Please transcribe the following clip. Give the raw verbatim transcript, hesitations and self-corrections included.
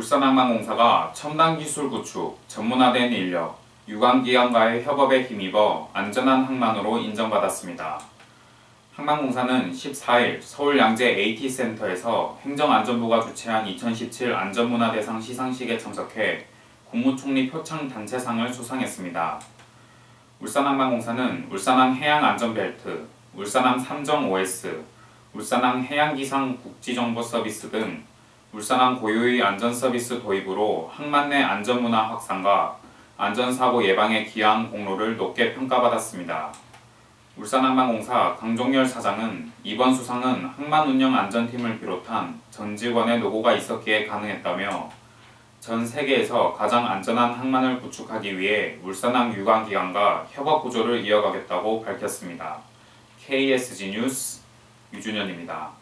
울산항만공사가 첨단 기술 구축, 전문화된 인력, 유관기관과의 협업에 힘입어 안전한 항만으로 인정받았습니다. 항만공사는 십사일 서울 양재 에이티 센터에서 행정안전부가 주최한 이천십칠 안전문화대상 시상식에 참석해 국무총리 표창단체상을 수상했습니다. 울산항만공사는 울산항 해양안전벨트, 울산항 삼정 오에스, 울산항 해양기상국지정보서비스 등 울산항 고유의 안전서비스 도입으로 항만 내 안전문화 확산과 안전사고 예방에 기여한 공로를 높게 평가받았습니다. 울산항만공사 강종열 사장은 이번 수상은 항만운영안전팀을 비롯한 전 직원의 노고가 있었기에 가능했다며 전 세계에서 가장 안전한 항만을 구축하기 위해 울산항 유관기관과 협업 구조를 이어가겠다고 밝혔습니다. 케이에스지 뉴스 유준현입니다.